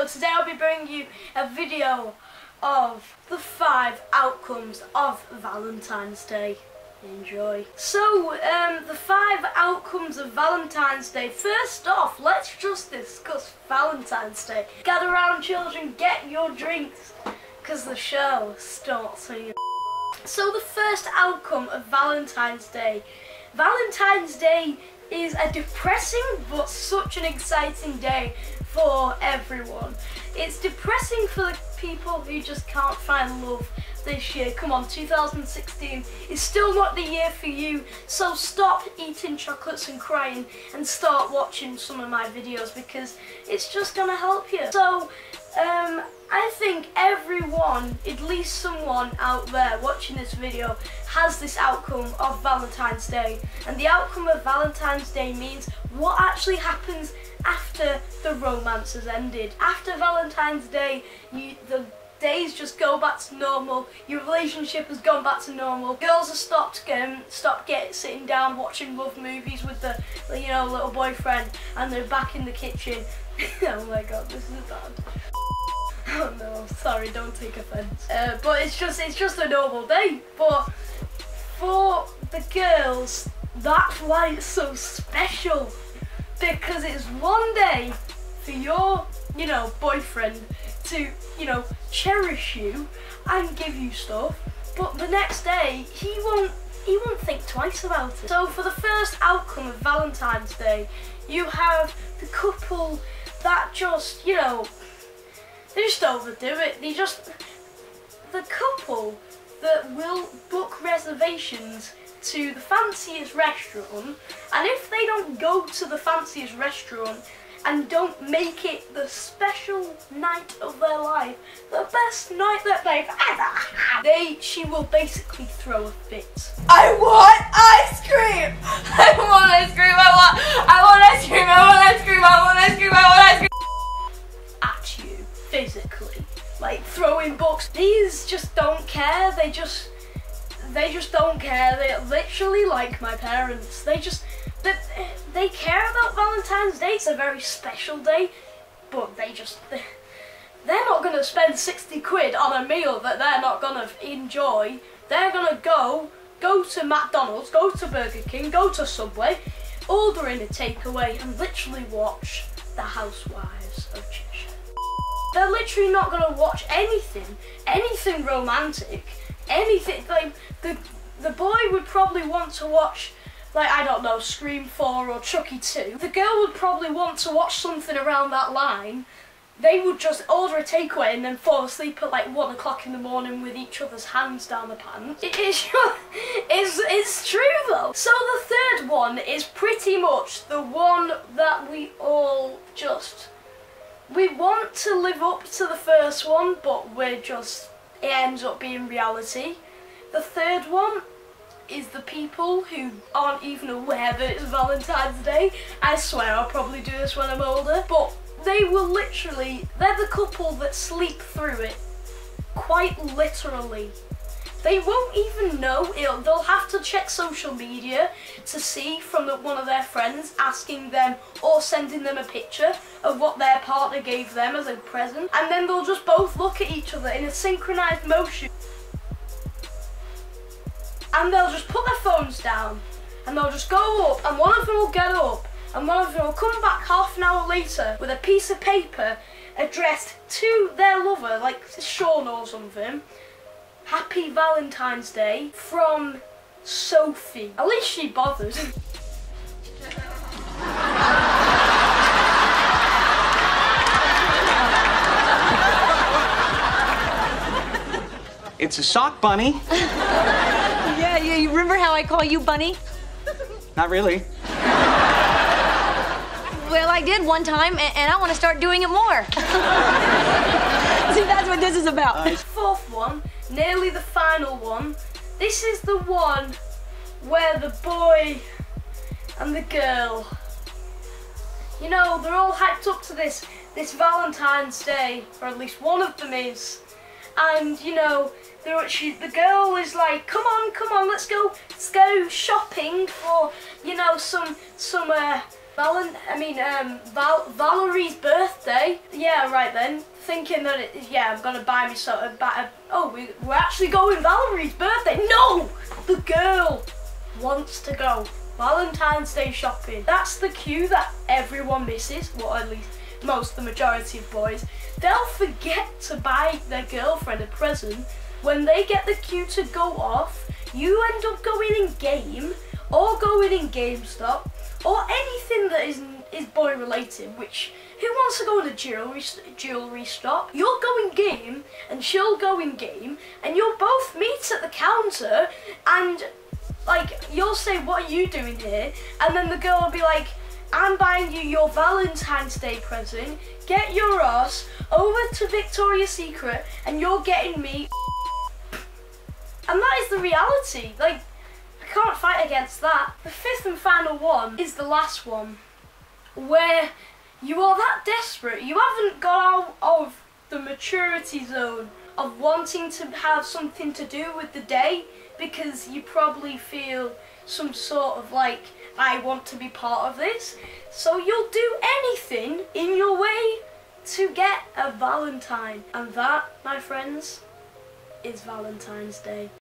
So today I'll be bringing you a video of the 5 outcomes of Valentine's Day. Enjoy. So the 5 outcomes of Valentine's Day. First off, let's just discuss Valentine's Day. Gather around, children, get your drinks, because the show starts in your... So the first outcome of Valentine's Day. Valentine's Day is a depressing but such an exciting day for everyone. It's depressing for the people who just can't find love this year. Come on, 2016 is still not the year for you, so stop eating chocolates and crying and start watching some of my videos, because it's just gonna help you. So I think everyone, at least someone out there watching this video, has this outcome of Valentine's Day. And the outcome of Valentine's Day means what actually happens after the romance has ended. After Valentine's Day, the days just go back to normal. Your relationship has gone back to normal. Girls have stopped sitting down watching love movies with the little boyfriend, and they're back in the kitchen. Oh my god, this is bad. Oh no, sorry, don't take offence. But it's just a normal day. But for the girls, that's why it's so special, because it's one day for your boyfriend to cherish you and give you stuff, but the next day he won't think twice about it. So for the first outcome of Valentine's Day, you have the couple that just they just overdo it. The couple that will book reservations to the fanciest restaurant, and if they don't go to the fanciest restaurant and don't make it the special night of their life, the best night that they've ever had, she will basically throw a fit. I want ice cream! I want ice cream! I want ice cream! I want ice cream! I want ice cream! I want ice cream! At you, physically, like throwing books. These just don't care. They just don't care. They're literally like my parents. They care about Valentine's Day. It's a very special day, but they're not going to spend 60 quid on a meal that they're not going to enjoy. They're going to go to McDonald's, go to Burger King, go to Subway, order in a takeaway, and literally watch The Housewives of Cheshire. They're literally not going to watch anything romantic. Anything, like the boy would probably want to watch, like, I don't know, Scream 4 or Chucky 2. The girl would probably want to watch something around that line. They would just order a takeaway and then fall asleep at like 1 o'clock in the morning with each other's hands down the pants. It's true though. So the third one is pretty much the one that we all just, we want to live up to the first one, but it ends up being reality. The third one is the people who aren't even aware that it's Valentine's Day. I swear I'll probably do this when I'm older, but they will literally, they're the couple that sleep through it, quite literally. They won't even know, they'll have to check social media to see from one of their friends asking them or sending them a picture of what their partner gave them as a present, and then they'll just both look at each other in a synchronised motion, and they'll just put their phones down and they'll just go up, and one of them will get up and one of them will come back half an hour later with a piece of paper addressed to their lover, like Sean or something. Happy Valentine's Day from Sophie. At least she bothered. It's a sock bunny. Yeah, you remember how I call you bunny? Not really. Well, I did one time, and I want to start doing it more. See, that's what this is about. Fourth one, nearly the final one. This is the one where the boy and the girl, they're all hyped up to this Valentine's Day, or at least one of them is. And the girl is like, come on, let's go shopping for some Valerie's birthday. Yeah, right then. Thinking that, I'm gonna buy me something. We're actually going Valerie's birthday. No, the girl wants to go Valentine's Day shopping. That's the cue that everyone misses. Well, at least the majority of boys. They'll forget to buy their girlfriend a present. When they get the cue to go off, you end up going in Game or going in GameStop or anything that is boy related, which who wants to go in a jewellery shop? You'll go in Game and she'll go in Game and you'll both meet at the counter and you'll say, what are you doing here? And then the girl will be like, I'm buying you your Valentine's Day present. Get your ass over to Victoria's Secret and you're getting me. And that is the reality. I can't fight against that. The fifth and final one is the last one, where you are that desperate. You haven't got out of the maturity zone of wanting to have something to do with the day because you probably feel some sort of I want to be part of this. So you'll do anything in your way to get a Valentine. And that, my friends, is Valentine's Day.